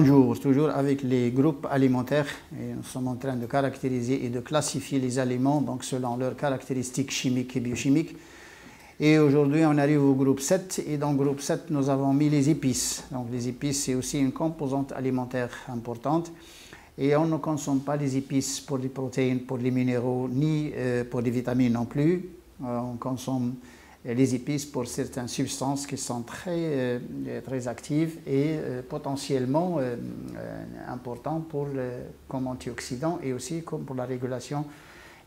Bonjour, toujours avec les groupes alimentaires. Et nous sommes en train de caractériser et de classifier les aliments donc selon leurs caractéristiques chimiques et biochimiques. Et aujourd'hui, on arrive au groupe 7. Et dans le groupe 7, nous avons mis les épices. Donc les épices, c'est aussi une composante alimentaire importante. Et on ne consomme pas les épices pour les protéines, pour les minéraux, ni pour les vitamines non plus. On consomme les épices pour certaines substances qui sont très actives et potentiellement importantes comme antioxydants et aussi comme pour la régulation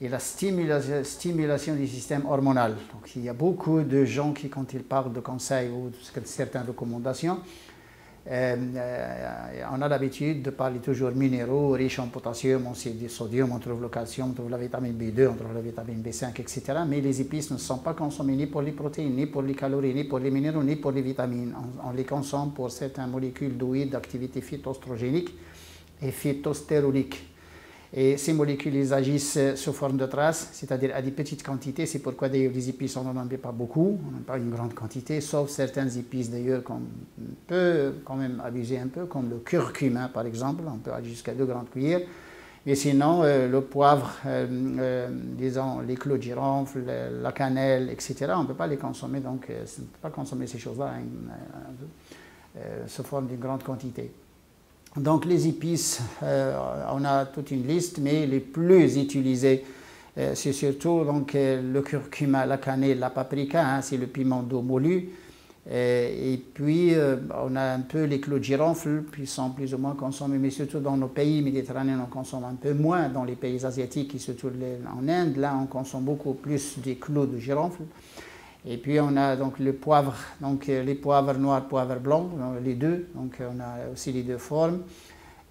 et la stimulation du système hormonal. Donc, il y a beaucoup de gens qui, quand ils parlent de conseils ou de certaines recommandations, on a l'habitude de parler toujours minéraux riches en potassium, on sait du sodium, on trouve le calcium, on trouve la vitamine B2, on trouve la vitamine B5, etc. Mais les épices ne sont pas consommées ni pour les protéines, ni pour les calories, ni pour les minéraux, ni pour les vitamines. On les consomme pour certaines molécules d'huile d'activité phytoestrogénique et phytostérolique. Et ces molécules, elles agissent sous forme de traces, c'est-à-dire à des petites quantités. C'est pourquoi d'ailleurs les épices, on n'en met pas beaucoup, on n'en met pas une grande quantité, sauf certaines épices d'ailleurs qu'on peut quand même abuser un peu, comme le curcuma par exemple, on peut aller jusqu'à 2 grandes cuillères. Mais sinon, le poivre, disons les clous de girofle, la cannelle, etc., on ne peut pas les consommer, donc on ne peut pas consommer ces choses-là sous forme d'une grande quantité. Donc les épices, on a toute une liste, mais les plus utilisés, c'est surtout donc, le curcuma, la cannelle, la paprika, hein, c'est le piment d'eau moulu. Et puis on a un peu les clous de girofle, qui sont plus ou moins consommés, mais surtout dans nos pays méditerranéens, on consomme un peu moins. Dans les pays asiatiques, surtout en Inde, là on consomme beaucoup plus des clous de girofle. Et puis on a donc le poivre, donc les poivres noirs, poivres blancs, les deux, donc on a aussi les deux formes.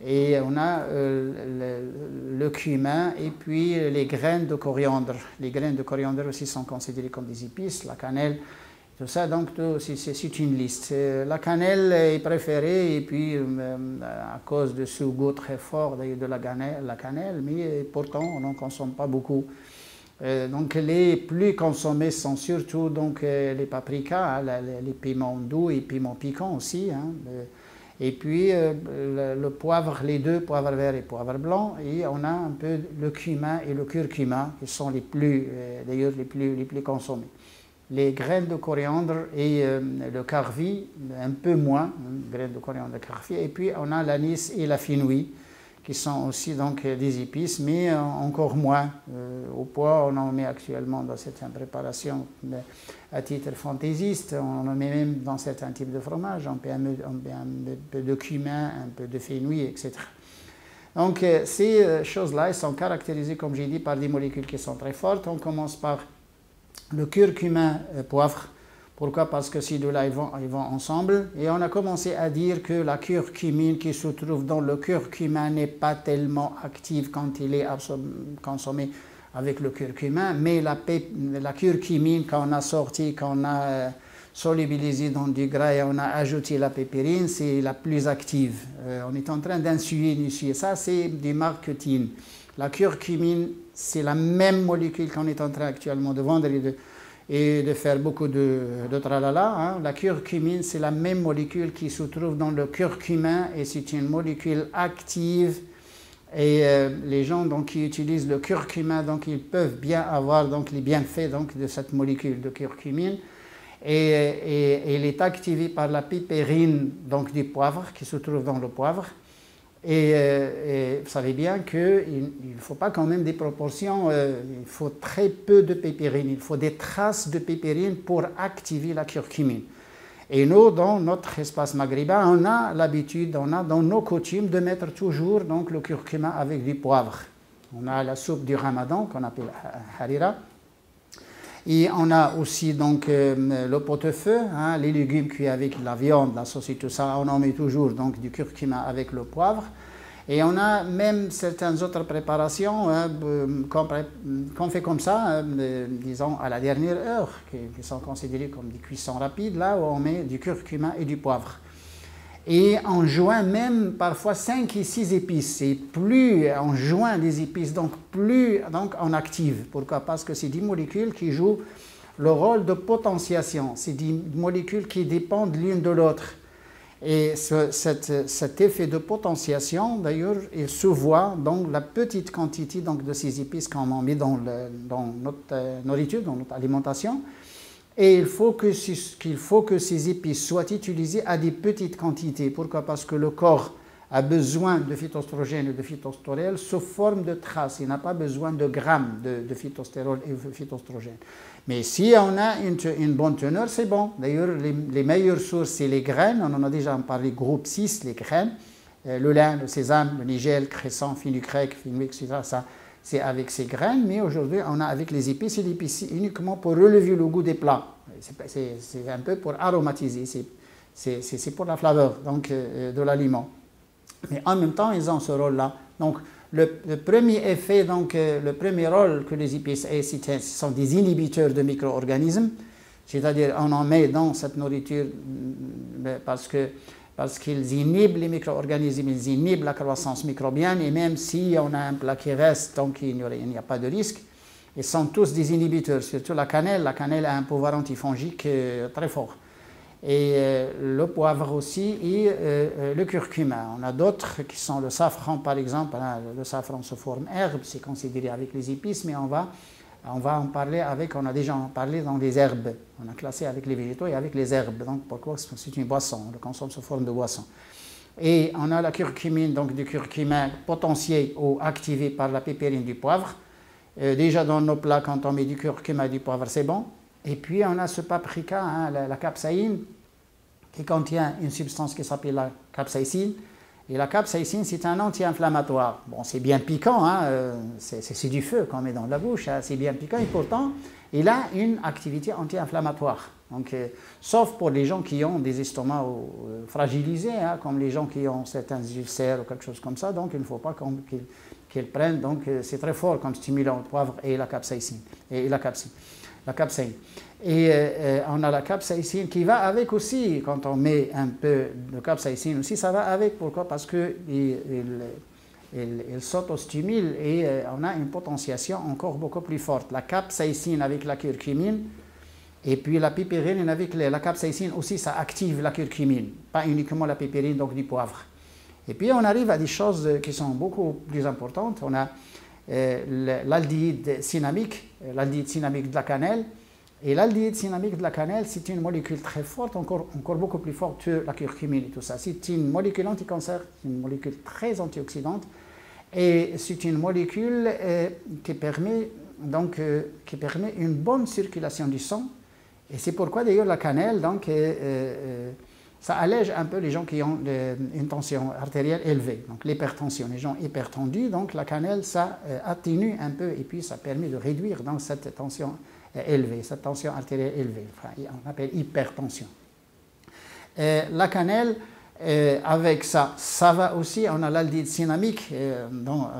Et on a le cumin et puis les graines de coriandre. Les graines de coriandre aussi sont considérées comme des épices, la cannelle, tout ça, donc c'est une liste. La cannelle est préférée et puis à cause de ce goût très fort de la cannelle, mais pourtant on n'en consomme pas beaucoup. Donc les plus consommés sont surtout donc, les paprikas, hein, les piments doux et piments piquants aussi. Hein, et puis le poivre, les deux, poivre vert et poivre blanc. Et on a un peu le cumin et le curcuma qui sont d'ailleurs les plus consommés. Les graines de coriandre et le carvi, un peu moins, hein, graines de coriandre et carvi. Et puis on a l'anis et la fenouil, qui sont aussi donc des épices, mais encore moins. Au poids, on en met actuellement dans certaines préparations à titre fantaisiste, on en met même dans certains types de fromages, on met un peu de cumin, un peu de fenouil, etc. Donc ces choses-là, elles sont caractérisées, comme j'ai dit, par des molécules qui sont très fortes. On commence par le curcuma poivre. Pourquoi? Parce que ces deux-là, ils vont ensemble. Et on a commencé à dire que la curcumine qui se trouve dans le curcuma n'est pas tellement active quand il est consommé avec le curcuma, mais la curcumine, quand on a sorti, quand on a solubilisé dans du gras et on a ajouté la pipérine, c'est la plus active. On est en train d'insuyer ça, c'est du marketing. La curcumine, c'est la même molécule qu'on est en train actuellement de vendre et de faire beaucoup de tralala. Hein. La curcumine, c'est la même molécule qui se trouve dans le curcuma et c'est une molécule active. Et les gens donc, qui utilisent le curcuma, donc, ils peuvent bien avoir donc, les bienfaits donc, de cette molécule de curcumine. Et elle est activée par la pipérine donc, du poivre qui se trouve dans le poivre. Et vous savez bien qu'il ne faut pas quand même des proportions, il faut très peu de pipérine, il faut des traces de pipérine pour activer la curcumine. Et nous, dans notre espace maghrébin, on a l'habitude, on a dans nos coutumes de mettre toujours donc, le curcuma avec du poivre. On a la soupe du ramadan qu'on appelle Harira. Et on a aussi donc, le pot-au-feu, hein, les légumes cuits avec la viande, la sauce et tout ça, on en met toujours donc, du curcuma avec le poivre. Et on a même certaines autres préparations qu'on fait comme ça, disons à la dernière heure, qui sont considérées comme des cuissons rapides, là où on met du curcuma et du poivre. Et on joint même parfois 5 et 6 épices. Et plus on joint des épices, donc plus donc on active. Pourquoi? Parce que c'est des molécules qui jouent le rôle de potentiation. C'est des molécules qui dépendent l'une de l'autre. Et cet effet de potentiation, d'ailleurs, il se voit dans la petite quantité donc, de ces épices qu'on en met dans notre nourriture, dans notre alimentation. Et il faut que ces épices soient utilisées à des petites quantités. Pourquoi? Parce que le corps a besoin de phytoestrogènes et de phytostérol sous forme de traces. Il n'a pas besoin de grammes de phytostérol et de phytoestrogènes. Mais si on a une bonne teneur, c'est bon. D'ailleurs, les meilleures sources, c'est les graines. On en a déjà parlé, groupe 6, les graines. Le lin, le sésame, le nigel, cresson, fenugrec, etc. Ça, c'est avec ces graines. Mais aujourd'hui, on a avec les épices et l'épicerie uniquement pour relever le goût des plats. C'est un peu pour aromatiser. C'est pour la flaveur donc, de l'aliment. Mais en même temps, ils ont ce rôle-là. Donc, le premier effet, donc, le premier rôle que les épices aient, ce sont des inhibiteurs de micro-organismes. C'est-à-dire, on en met dans cette nourriture parce qu'ils inhibent les micro-organismes, ils inhibent la croissance microbienne. Et même si on a un plat qui reste, donc il n'y a pas de risque, ils sont tous des inhibiteurs. Surtout la cannelle. La cannelle a un pouvoir antifongique très fort. Et le poivre aussi, et le curcuma. On a d'autres qui sont le safran, par exemple. Le safran se forme herbe, c'est considéré avec les épices, mais on va en parler avec, on a déjà en parlé dans les herbes. On a classé avec les végétaux et avec les herbes. Donc pourquoi? C'est une boisson, on le consomme sous forme de boisson. Et on a la curcumine, donc du curcuma potentiel ou activé par la pipérine du poivre. Déjà dans nos plats, quand on met du curcuma et du poivre, c'est bon. Et puis, on a ce paprika, la capsaïne, qui contient une substance qui s'appelle la capsaïcine. Et la capsaïcine, c'est un anti-inflammatoire. Bon, c'est bien piquant, hein, c'est du feu qu'on met dans la bouche, hein, c'est bien piquant. Et pourtant, il a une activité anti-inflammatoire. Donc, sauf pour les gens qui ont des estomacs fragilisés, hein, comme les gens qui ont certains ulcères ou quelque chose comme ça. Donc, il ne faut pas qu'ils prennent. Donc, c'est très fort comme stimulant, le poivre et la capsaïcine. La capsaïne. Et on a la capsaïcine qui va avec aussi, quand on met un peu de capsaïcine aussi, ça va avec. Pourquoi? Parce qu'il s'auto-stimule et on a une potentiation encore beaucoup plus forte. La capsaïcine avec la curcumine et puis la pipérine avec la capsaïcine aussi, ça active la curcumine, pas uniquement la pipérine, donc du poivre. Et puis on arrive à des choses qui sont beaucoup plus importantes. On a l'aldéhyde cinnamique de la cannelle. Et l'aldéhyde cinnamique de la cannelle, c'est une molécule très forte, encore beaucoup plus forte que la curcumine et tout ça. C'est une molécule anti-cancer, une molécule très antioxydante, et c'est une molécule qui permet une bonne circulation du sang. Et c'est pourquoi d'ailleurs la cannelle, donc, ça allège un peu les gens qui ont une tension artérielle élevée, donc l'hypertension, les gens hypertendus. Donc la cannelle, ça atténue un peu et puis ça permet de réduire donc, cette tension élevée, cette tension artérielle élevée, enfin, on appelle hypertension. La cannelle, avec ça va aussi, on a l'aldéhyde cinnamique dans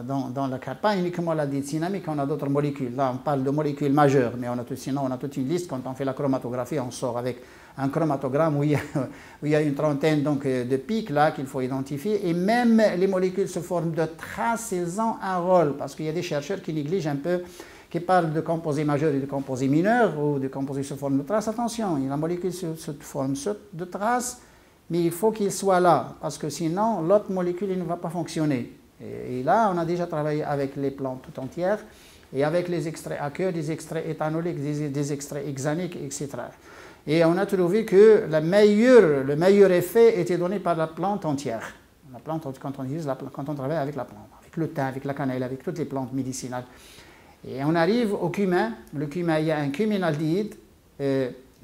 la cannelle, pas uniquement l'aldéhyde cinnamique, on a d'autres molécules. Là, on parle de molécules majeures, mais sinon on a toute une liste. Quand on fait la chromatographie, on sort avec un chromatogramme où il y a une trentaine donc, de pics là qu'il faut identifier. Et même les molécules sous forme de traces, elles ont un rôle. Parce qu'il y a des chercheurs qui négligent un peu, qui parlent de composés majeurs et de composés mineurs, ou de composés sous forme de traces. Attention, la molécule sous forme de traces, mais il faut qu'il soit là. Parce que sinon, l'autre molécule ne va pas fonctionner. Et là, on a déjà travaillé avec les plantes tout entières, et avec les extraits aqueux, des extraits éthanoliques, des extraits hexaniques, etc. Et on a trouvé que le meilleur effet était donné par la plante entière. La plante, quand on travaille avec la plante, avec le thym, avec la cannelle, avec toutes les plantes médicinales. Et on arrive au cumin. Le cumin, il y a un cuminaldéhyde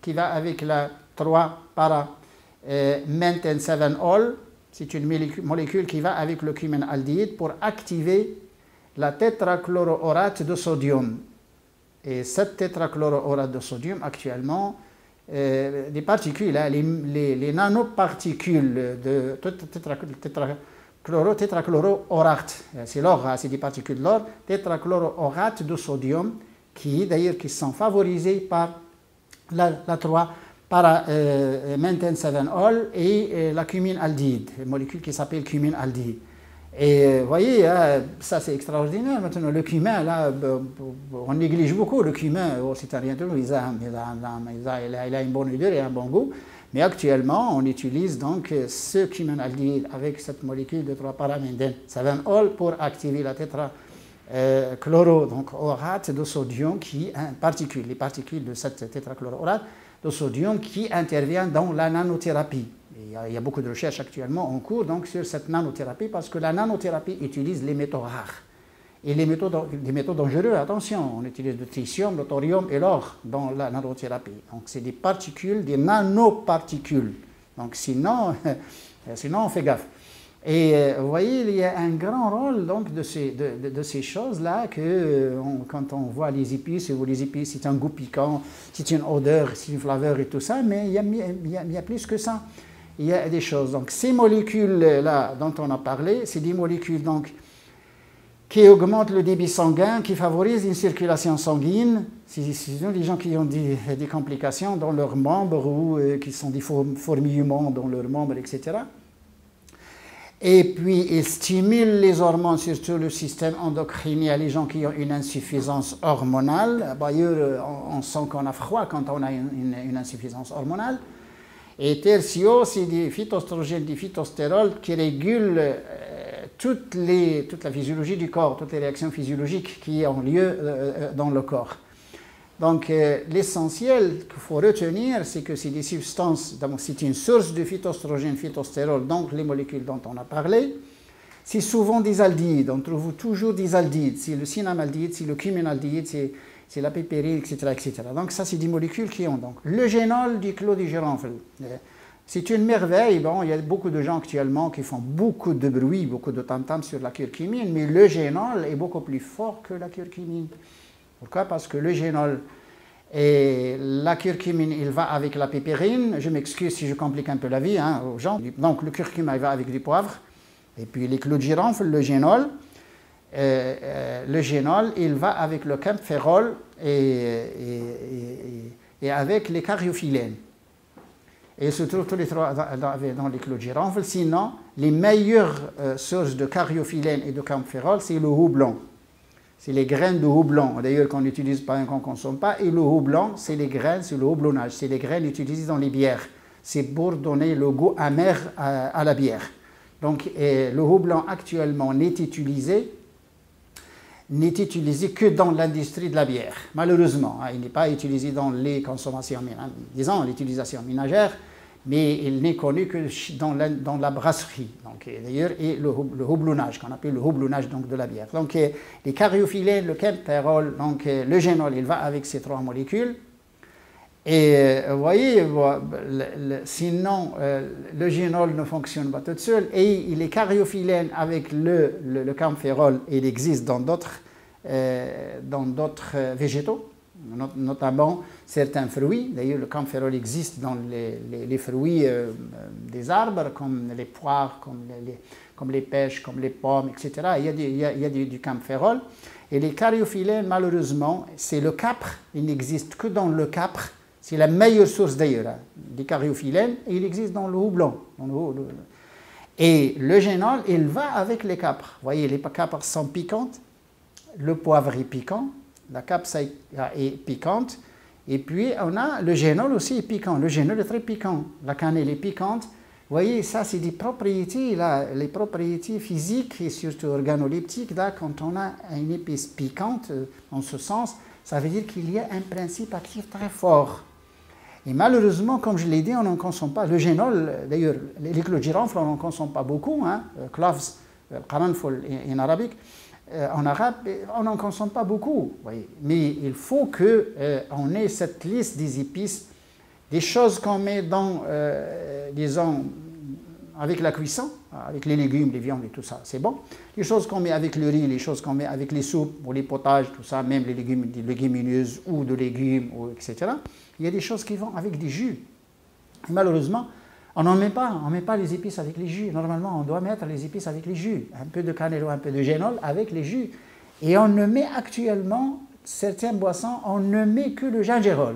qui va avec la 3 para-menthadien 7-al. C'est une molécule qui va avec le cuminaldéhyde pour activer la tétrachloroorate de sodium. Et cette tétrachloroorate de sodium, actuellement, les particules, hein, les nanoparticules de tétrachloroorate, c'est l'or, hein, c'est des particules de l'or, tétrachloroorate de sodium, qui d'ailleurs sont favorisées par la 3 para-menthadien 7-al et la cuminaldéhyde, une molécule qui s'appelle cuminaldéhyde. Et vous voyez, ça c'est extraordinaire. Maintenant, le cumin, là, on néglige beaucoup le cumin. C'est rien de nous, il a une bonne odeur et un bon goût. Mais actuellement, on utilise donc ce cuminaldéhyde avec cette molécule de 3 para-menthadien 7-al pour activer la tétrachloroorate de sodium, qui les particules de cette tétrachloroorate de sodium qui intervient dans la nanothérapie. Il y a beaucoup de recherches actuellement en cours donc, sur cette nanothérapie, parce que la nanothérapie utilise les métaux rares. Et les métaux dangereux, attention, on utilise le tritium, le thorium et l'or dans la nanothérapie. Donc c'est des particules, des nanoparticules. Donc sinon on fait gaffe. Et vous voyez, il y a un grand rôle donc, de ces choses-là, quand on voit les épices, c'est un goût piquant, c'est une odeur, c'est une flaveur et tout ça, mais il y a plus que ça. Il y a des choses. Donc ces molécules-là dont on a parlé, c'est des molécules donc, qui augmentent le débit sanguin, qui favorisent une circulation sanguine. C'est les gens qui ont des complications dans leurs membres ou qui sont des fourmillements dans leurs membres, etc. Et puis, ils stimulent les hormones, surtout le système endocrinien, les gens qui ont une insuffisance hormonale. D'ailleurs, on sent qu'on a froid quand on a une insuffisance hormonale. Et tertio, c'est des phytoestrogènes, des phytostérols qui régulent toute la physiologie du corps, toutes les réactions physiologiques qui ont lieu dans le corps. Donc l'essentiel qu'il faut retenir, c'est que c'est des substances, c'est une source de phytoestrogènes, phytostérol, donc les molécules dont on a parlé. C'est souvent des aldéhydes, on trouve toujours des aldéhydes, c'est le cinamaldéhyde, c'est le cuminaldéhyde, c'est la pipérine, etc., etc. Donc ça, c'est des molécules qui ont donc le génol du clou du girofle. C'est une merveille, bon, il y a beaucoup de gens actuellement qui font beaucoup de bruit, beaucoup de tam-tam sur la curcumine, mais le génol est beaucoup plus fort que la curcumine. Pourquoi? Parce que le génol et la curcumine, il va avec la pipérine, je m'excuse si je complique un peu la vie hein, aux gens, donc le curcuma il va avec du poivre, et puis les clous de girofle, le génol, il va avec le caempférol et avec les caryophyllènes. Et ils se trouvent tous les trois dans les clous de girofle. Sinon, les meilleures sources de caryophyllène et de caempférol, c'est le houblon. C'est les graines de houblon, d'ailleurs qu'on n'utilise pas et qu'on ne consomme pas. Et le houblon, c'est les graines, c'est le houblonnage, c'est les graines utilisées dans les bières. C'est pour donner le goût amer à la bière. Donc le houblon actuellement n'est utilisé que dans l'industrie de la bière, malheureusement. Hein, il n'est pas utilisé dans les consommations, disons, l'utilisation ménagère, mais il n'est connu que dans la brasserie. D'ailleurs, et le houblonnage, qu'on appelle le houblonnage donc, de la bière. Donc, les caryophyllènes, le caempférol, le génol, il va avec ces trois molécules. Et vous voyez, sinon, le génol ne fonctionne pas tout seul. Et les caryophyllènes avec le caempférol, il existe dans d'autres végétaux, notamment certains fruits. D'ailleurs, le caempférol existe dans les fruits des arbres, comme les poires, comme les pêches, comme les pommes, etc. Il y a du caempférol. Et les caryophyllènes, malheureusement, c'est le capre. Il n'existe que dans le capre. C'est la meilleure source d'ailleurs des caryophyllènes, et il existe dans le houblon. Et le génol, il va avec les capres. Vous voyez, les capres sont piquantes, le poivre est piquant, la capsaïcine est piquante, et puis on a le génol aussi est piquant. Le génol est très piquant, la cannelle est piquante. Vous voyez, ça c'est des propriétés, les propriétés physiques et surtout organoleptiques. Là, quand on a une épice piquante, en ce sens, ça veut dire qu'il y a un principe actif très fort. Et malheureusement, comme je l'ai dit, on n'en consomme pas. Le génol, d'ailleurs, les clous de girofle, on n'en consomme pas beaucoup. Hein. Cloves, qaranful en arabe, on n'en consomme pas beaucoup. Voyez. Mais il faut qu'on ait cette liste des épices, des choses qu'on met dans, disons, avec la cuisson, avec les légumes, les viandes et tout ça, c'est bon. Les choses qu'on met avec le riz, les choses qu'on met avec les soupes, ou les potages, tout ça, même les légumes, des légumineuses ou de légumes, etc. Il y a des choses qui vont avec des jus. Et malheureusement, on n'en met pas, on ne met pas les épices avec les jus. Normalement, on doit mettre les épices avec les jus, un peu de cannelle ou un peu de génol avec les jus. Et on ne met actuellement, certains boissons, on ne met que le gingérol.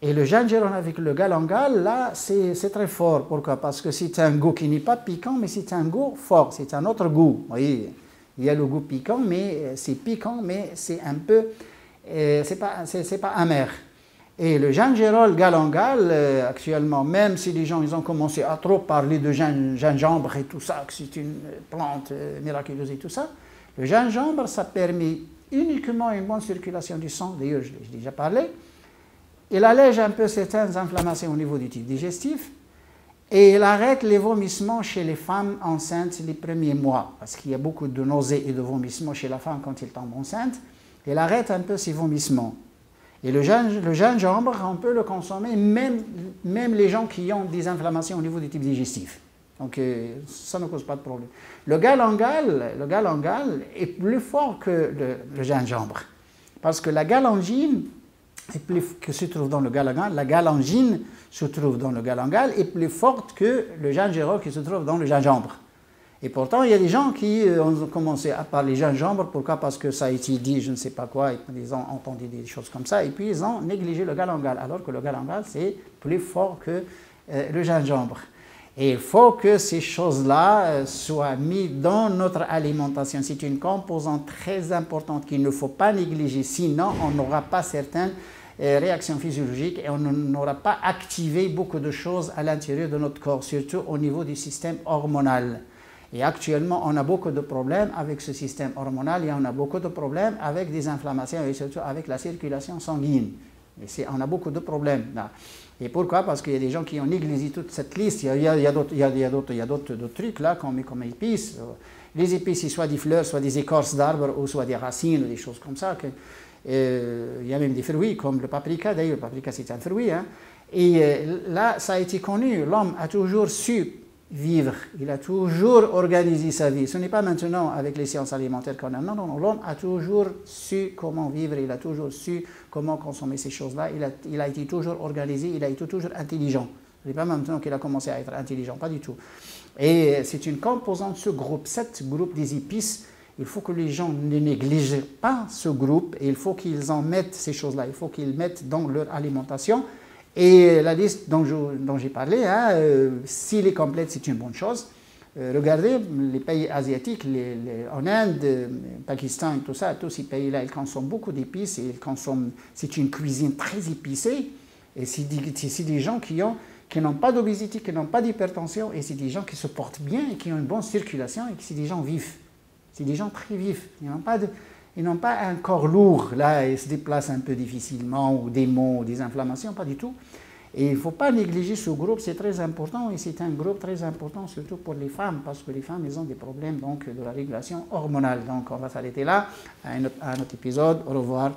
Et le gingérol avec le galangal, là, c'est très fort. Pourquoi? Parce que c'est un goût qui n'est pas piquant, mais c'est un goût fort, c'est un autre goût. Oui, il y a le goût piquant, mais c'est piquant, mais c'est un peu... c'est pas amer. Et le gingérol galangal, actuellement, même si les gens ils ont commencé à trop parler de gingembre et tout ça, que c'est une plante miraculeuse et tout ça, le gingembre, ça permet uniquement une bonne circulation du sang, d'ailleurs je l'ai déjà parlé, il allège un peu certaines inflammations au niveau du tube digestif, et il arrête les vomissements chez les femmes enceintes les premiers mois, parce qu'il y a beaucoup de nausées et de vomissements chez la femme quand elle tombe enceinte, il arrête un peu ces vomissements. Et le gingembre, on peut le consommer, même les gens qui ont des inflammations au niveau du type digestif. Donc ça ne cause pas de problème. Le galangal est plus fort que le gingembre. Parce que la galangine, qui se trouve dans le galangal, la galangine se trouve dans le galangal, est plus forte que le gingérol qui se trouve dans le gingembre. Et pourtant, il y a des gens qui ont commencé à parler gingembre. Pourquoi? Parce que ça a été dit, je ne sais pas quoi, ils ont entendu des choses comme ça, et puis ils ont négligé le galangal, alors que le galangal, c'est plus fort que le gingembre. Et il faut que ces choses-là soient mises dans notre alimentation. C'est une composante très importante qu'il ne faut pas négliger, sinon on n'aura pas certaines réactions physiologiques et on n'aura pas activé beaucoup de choses à l'intérieur de notre corps, surtout au niveau du système hormonal. Et actuellement, on a beaucoup de problèmes avec ce système hormonal et on a beaucoup de problèmes avec des inflammations et surtout avec la circulation sanguine. Et on a beaucoup de problèmes là. Et pourquoi? Parce qu'il y a des gens qui ont négligé toute cette liste. Il y a d'autres trucs là, comme épices. Les épices, c'est soit des fleurs, soit des écorces d'arbres ou soit des racines, des choses comme ça. Il y a même des fruits comme le paprika. D'ailleurs, le paprika, c'est un fruit, hein. Et là, ça a été connu. L'homme a toujours su vivre, il a toujours organisé sa vie. Ce n'est pas maintenant avec les sciences alimentaires qu'on a. Non, non, non. L'homme a toujours su comment vivre, il a toujours su comment consommer ces choses-là. Il a été toujours organisé, il a été toujours intelligent. Ce n'est pas maintenant qu'il a commencé à être intelligent, pas du tout. Et c'est une composante, ce groupe, cette groupe des épices. Il faut que les gens ne négligent pas ce groupe et il faut qu'ils en mettent ces choses-là. Il faut qu'ils mettent dans leur alimentation. Et la liste dont j'ai parlé, hein, s'il est complète, c'est une bonne chose. Regardez les pays asiatiques, en Inde, Pakistan et tout ça, tous ces pays-là, ils consomment beaucoup d'épices. C'est une cuisine très épicée. Et c'est des gens qui n'ont pas d'obésité, qui n'ont pas d'hypertension. Et c'est des gens qui se portent bien et qui ont une bonne circulation. Et c'est des gens vifs. C'est des gens très vifs. Ils n'ont pas un corps lourd, là, ils se déplacent un peu difficilement, ou des maux, ou des inflammations, pas du tout. Et il ne faut pas négliger ce groupe, c'est très important, et c'est un groupe très important, surtout pour les femmes, parce que les femmes, elles ont des problèmes donc, de la régulation hormonale. Donc on va s'arrêter là, à un autre épisode, au revoir.